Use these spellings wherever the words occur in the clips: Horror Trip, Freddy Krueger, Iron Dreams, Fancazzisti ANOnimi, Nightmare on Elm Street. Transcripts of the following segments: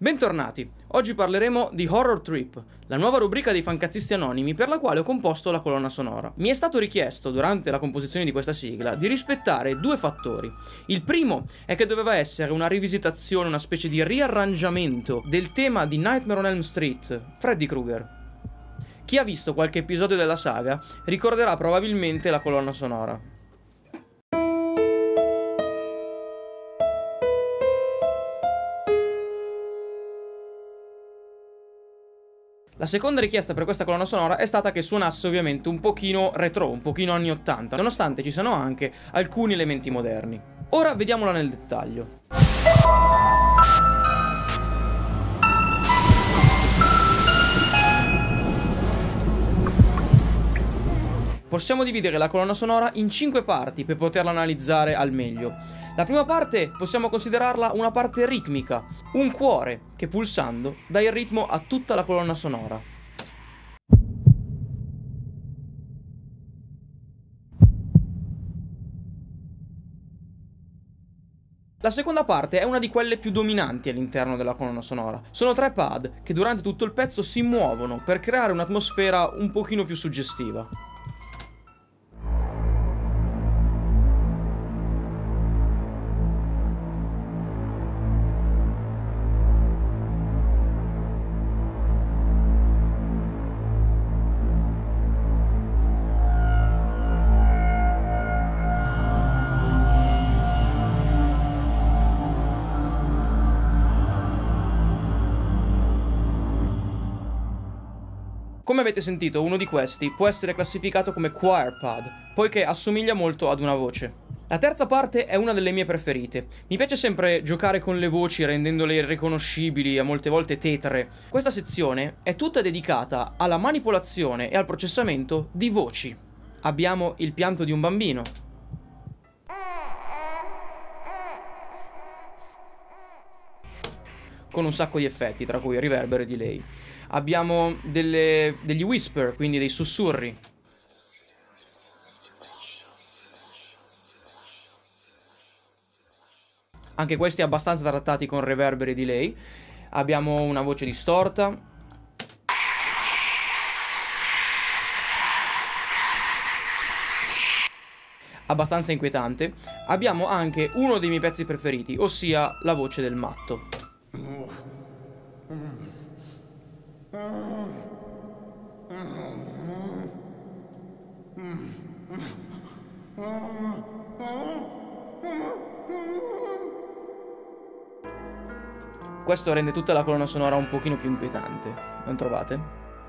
Bentornati, oggi parleremo di Horror Trip, la nuova rubrica dei fancazzisti anonimi per la quale ho composto la colonna sonora. Mi è stato richiesto, durante la composizione di questa sigla, di rispettare due fattori. Il primo è che doveva essere una rivisitazione, una specie di riarrangiamento del tema di Nightmare on Elm Street, Freddy Krueger. Chi ha visto qualche episodio della saga ricorderà probabilmente la colonna sonora. La seconda richiesta per questa colonna sonora è stata che suonasse ovviamente un pochino retro, un pochino anni 80, nonostante ci siano anche alcuni elementi moderni. Ora vediamola nel dettaglio. Possiamo dividere la colonna sonora in 5 parti per poterla analizzare al meglio. La prima parte possiamo considerarla una parte ritmica, un cuore che pulsando dà il ritmo a tutta la colonna sonora. La seconda parte è una di quelle più dominanti all'interno della colonna sonora. Sono 3 pad che durante tutto il pezzo si muovono per creare un'atmosfera un pochino più suggestiva. Come avete sentito, uno di questi può essere classificato come choir pad, poiché assomiglia molto ad una voce. La terza parte è una delle mie preferite. Mi piace sempre giocare con le voci rendendole irriconoscibili e molte volte tetre. Questa sezione è tutta dedicata alla manipolazione e al processamento di voci. Abbiamo il pianto di un bambino. Con un sacco di effetti, tra cui riverbero e delay. Abbiamo degli whisper, quindi dei sussurri. Anche questi abbastanza trattati con reverberi e delay. Abbiamo una voce distorta. Abbastanza inquietante. Abbiamo anche uno dei miei pezzi preferiti, ossia la voce del matto. Questo rende tutta la colonna sonora un pochino più inquietante, non trovate?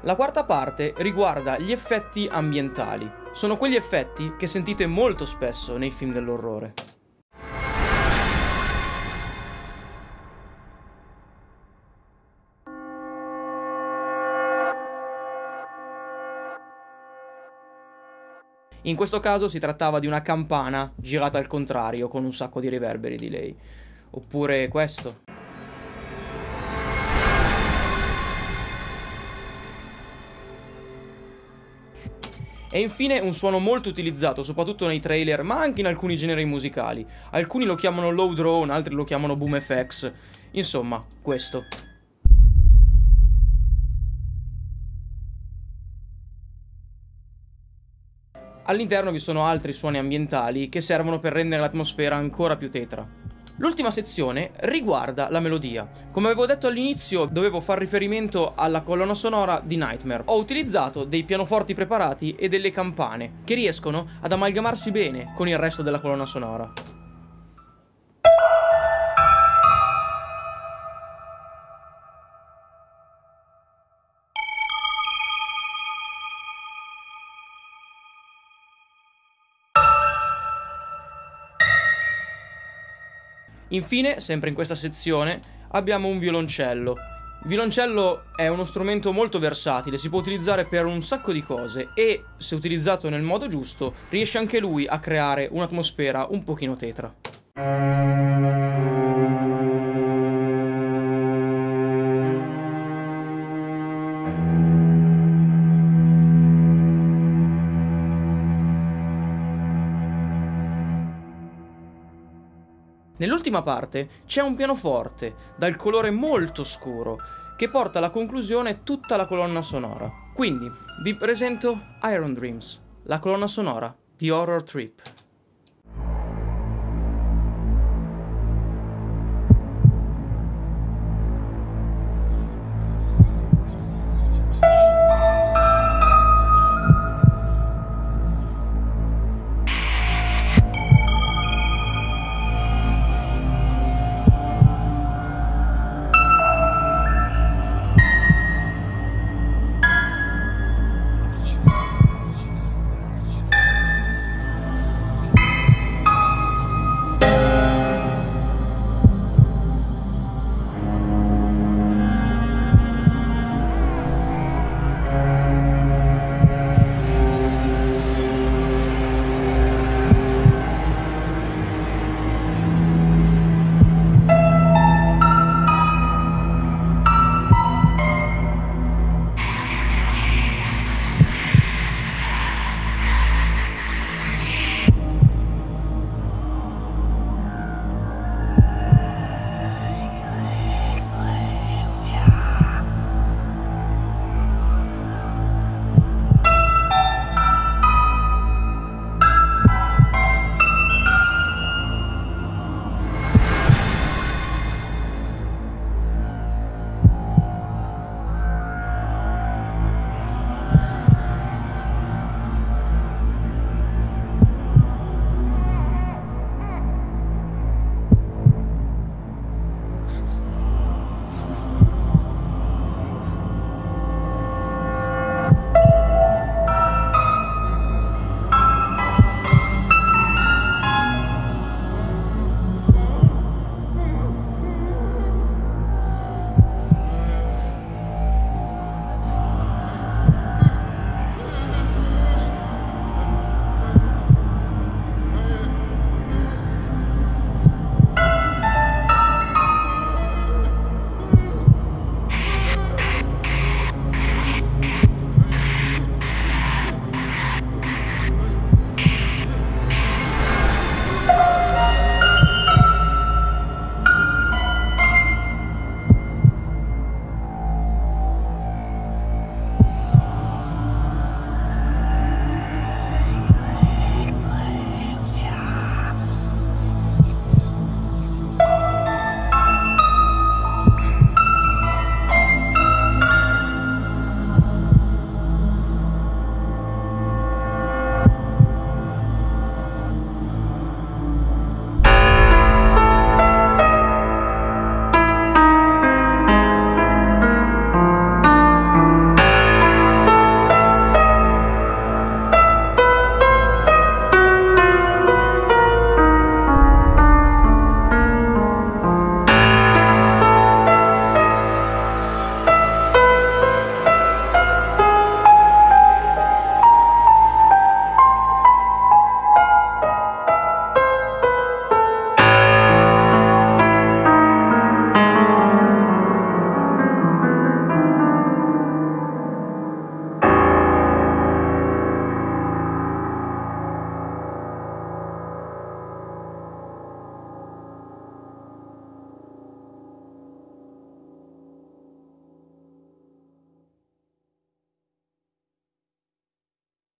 La quarta parte riguarda gli effetti ambientali. Sono quegli effetti che sentite molto spesso nei film dell'orrore. In questo caso si trattava di una campana girata al contrario con un sacco di riverberi di lei. Oppure questo. E infine un suono molto utilizzato, soprattutto nei trailer, ma anche in alcuni generi musicali. Alcuni lo chiamano low drone, altri lo chiamano boom effects. Insomma, questo. All'interno vi sono altri suoni ambientali che servono per rendere l'atmosfera ancora più tetra. L'ultima sezione riguarda la melodia. Come avevo detto all'inizio, dovevo far riferimento alla colonna sonora di Nightmare. Ho utilizzato dei pianoforti preparati e delle campane che riescono ad amalgamarsi bene con il resto della colonna sonora. Infine, sempre in questa sezione, abbiamo un violoncello. Il violoncello è uno strumento molto versatile, si può utilizzare per un sacco di cose e, se utilizzato nel modo giusto, riesce anche lui a creare un'atmosfera un pochino tetra. Nell'ultima parte c'è un pianoforte dal colore molto scuro che porta alla conclusione tutta la colonna sonora. Quindi vi presento Iron Dreams, la colonna sonora di Horror Trip.